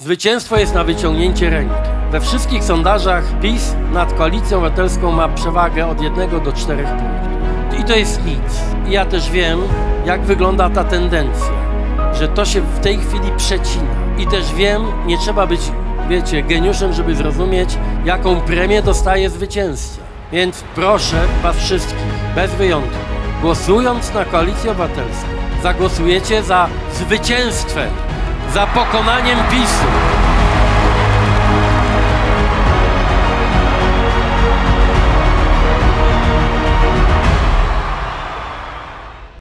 Zwycięstwo jest na wyciągnięcie ręki. We wszystkich sondażach PiS nad Koalicją Obywatelską ma przewagę od 1 do 4 punktów. I to jest nic. I ja też wiem, jak wygląda ta tendencja, że to się w tej chwili przecina. I też wiem, nie trzeba być, wiecie, geniuszem, żeby zrozumieć, jaką premię dostaje zwycięzca. Więc proszę was wszystkich, bez wyjątku, głosując na Koalicję Obywatelską, zagłosujecie za zwycięstwem, za pokonaniem PiS-u.